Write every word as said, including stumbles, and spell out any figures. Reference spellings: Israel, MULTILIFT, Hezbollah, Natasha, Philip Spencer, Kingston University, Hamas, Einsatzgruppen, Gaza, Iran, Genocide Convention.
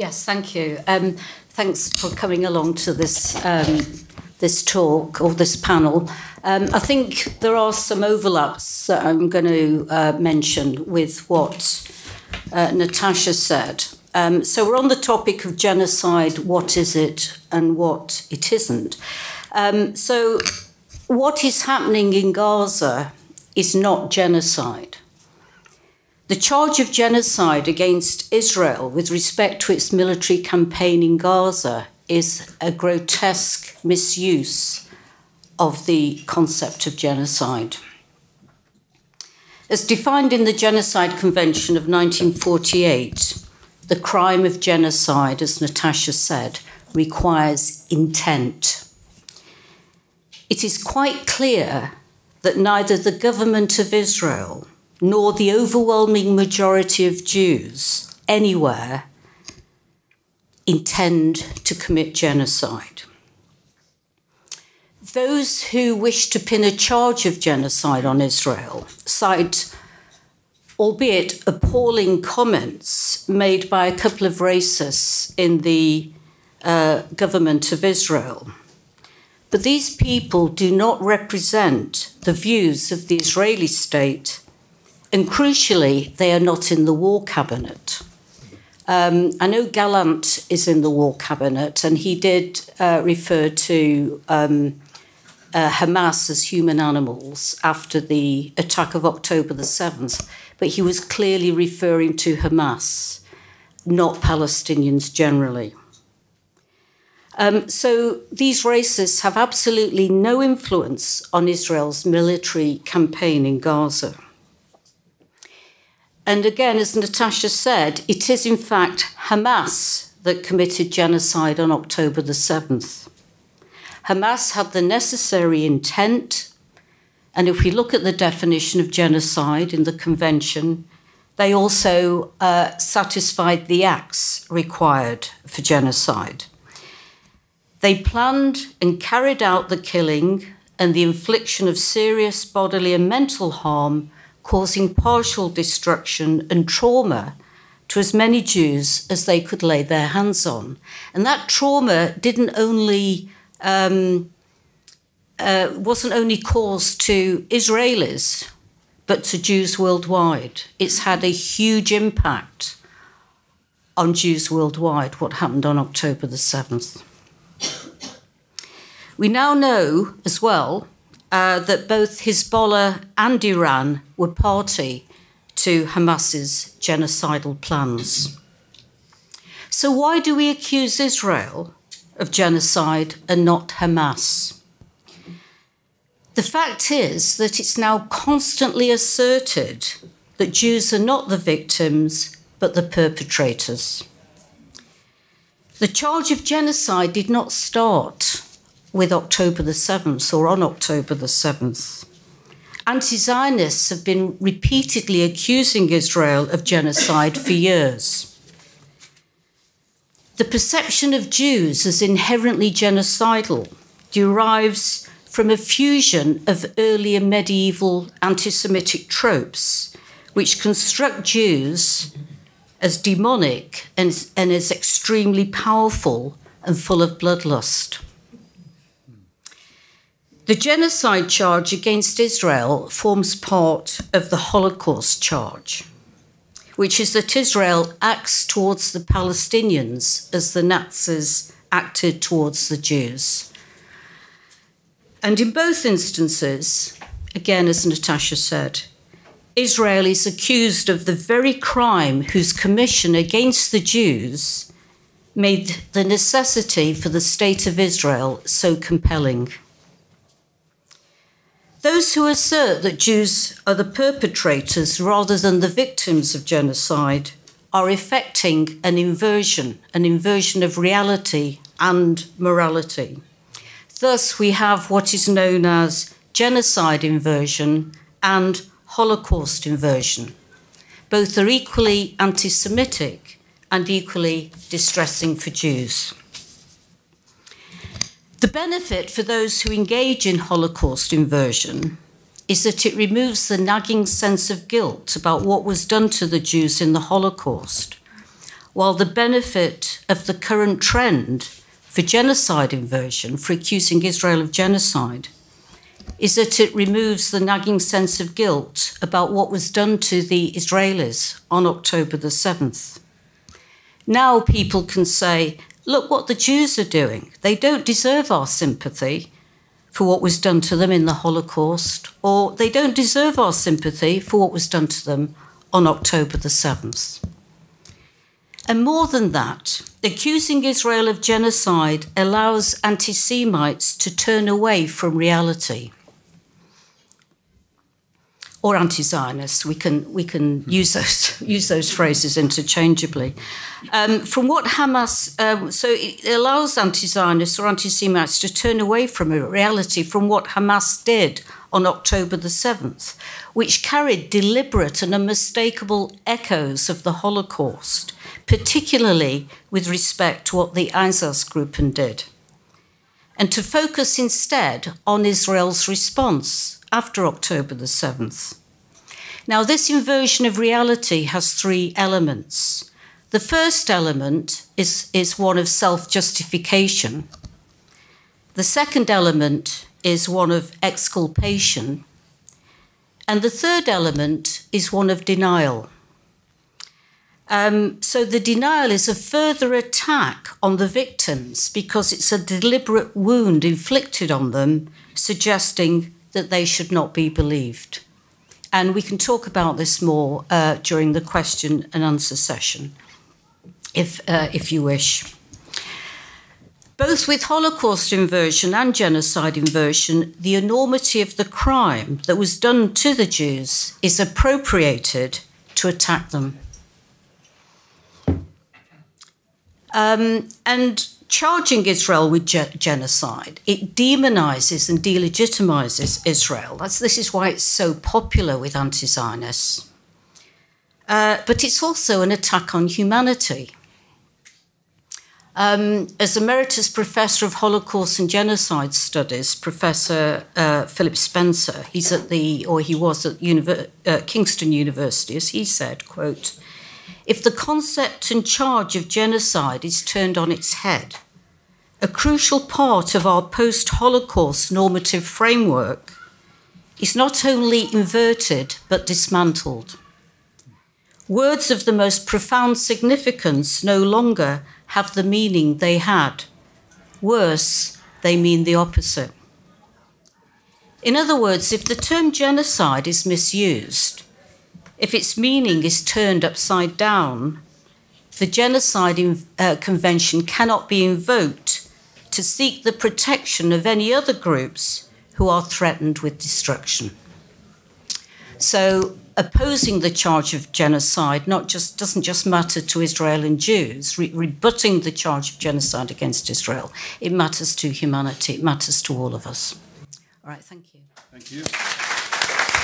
Yes, thank you. Um, thanks for coming along to this um, this talk or this panel. Um, I think there are some overlaps that I'm going to uh, mention with what uh, Natasha said. Um, so we're on the topic of genocide. What is it and what it isn't? Um, so what is happening in Gaza is not genocide. The charge of genocide against Israel with respect to its military campaign in Gaza is a grotesque misuse of the concept of genocide. As defined in the Genocide Convention of nineteen forty-eight, the crime of genocide, as Natasha said, requires intent. It is quite clear that neither the government of Israel nor the overwhelming majority of Jews anywhere intend to commit genocide. Those who wish to pin a charge of genocide on Israel cite, albeit appalling, comments made by a couple of racists in the uh, government of Israel. But these people do not represent the views of the Israeli state, and crucially, they are not in the war cabinet. Um, I know Gallant is in the war cabinet, and he did uh, refer to um, uh, Hamas as human animals after the attack of October the seventh, but he was clearly referring to Hamas, not Palestinians generally. Um, so these racists have absolutely no influence on Israel's military campaign in Gaza. And again, as Natasha said, it is in fact Hamas that committed genocide on October the seventh. Hamas had the necessary intent, and if we look at the definition of genocide in the convention, they also uh, satisfied the acts required for genocide. They planned and carried out the killing and the infliction of serious bodily and mental harm, causing partial destruction and trauma to as many Jews as they could lay their hands on. And that trauma didn't only, um, uh, wasn't only caused to Israelis, but to Jews worldwide. It's had a huge impact on Jews worldwide, what happened on October the seventh. We now know as well Uh, that both Hezbollah and Iran were party to Hamas's genocidal plans. So why do we accuse Israel of genocide and not Hamas? The fact is that it's now constantly asserted that Jews are not the victims, but the perpetrators. The charge of genocide did not start with October the seventh or on October the seventh. Anti-Zionists have been repeatedly accusing Israel of genocide for years. The perception of Jews as inherently genocidal derives from a fusion of earlier medieval anti-Semitic tropes, which construct Jews as demonic and, and as extremely powerful and full of bloodlust. The genocide charge against Israel forms part of the Holocaust charge, which is that Israel acts towards the Palestinians as the Nazis acted towards the Jews. And in both instances, again, as Natasha said, Israel is accused of the very crime whose commission against the Jews made the necessity for the state of Israel so compelling. Those who assert that Jews are the perpetrators rather than the victims of genocide are effecting an inversion, an inversion of reality and morality. Thus, we have what is known as genocide inversion and Holocaust inversion. Both are equally anti-Semitic and equally distressing for Jews. The benefit for those who engage in Holocaust inversion is that it removes the nagging sense of guilt about what was done to the Jews in the Holocaust, while the benefit of the current trend for genocide inversion, for accusing Israel of genocide, is that it removes the nagging sense of guilt about what was done to the Israelis on October the seventh. Now people can say, look what the Jews are doing. They don't deserve our sympathy for what was done to them in the Holocaust, or they don't deserve our sympathy for what was done to them on October the seventh. And more than that, accusing Israel of genocide allows anti-Semites to turn away from reality. Or anti-Zionists, we can, we can use those, use those phrases interchangeably. Um, from what Hamas, um, so it allows anti-Zionists or anti-Semites to turn away from a reality from what Hamas did on October the seventh, which carried deliberate and unmistakable echoes of the Holocaust, particularly with respect to what the Einsatzgruppen did, and to focus instead on Israel's response after October the seventh. Now, this inversion of reality has three elements. The first element is, is one of self-justification. The second element is one of exculpation. And the third element is one of denial. Um, so the denial is a further attack on the victims because it's a deliberate wound inflicted on them, suggesting that they should not be believed. And we can talk about this more uh, during the question and answer session, if, uh, if you wish. Both with Holocaust inversion and genocide inversion, the enormity of the crime that was done to the Jews is appropriated to attack them. Um, and charging Israel with ge- genocide, it demonizes and delegitimizes Israel. That's, this is why it's so popular with anti-Zionists. Uh, but it's also an attack on humanity. Um, as Emeritus Professor of Holocaust and Genocide Studies, Professor uh, Philip Spencer, he's at the, or he was at univer- uh, Kingston University, as he said, quote, "If the concept and charge of genocide is turned on its head, a crucial part of our post-Holocaust normative framework is not only inverted but dismantled. Words of the most profound significance no longer have the meaning they had. Worse, they mean the opposite." In other words, if the term genocide is misused, if its meaning is turned upside down, the Genocide uh, Convention cannot be invoked to seek the protection of any other groups who are threatened with destruction. So opposing the charge of genocide not just, doesn't just matter to Israel and Jews. Re rebutting the charge of genocide against Israel, it matters to humanity, it matters to all of us. All right, thank you. Thank you.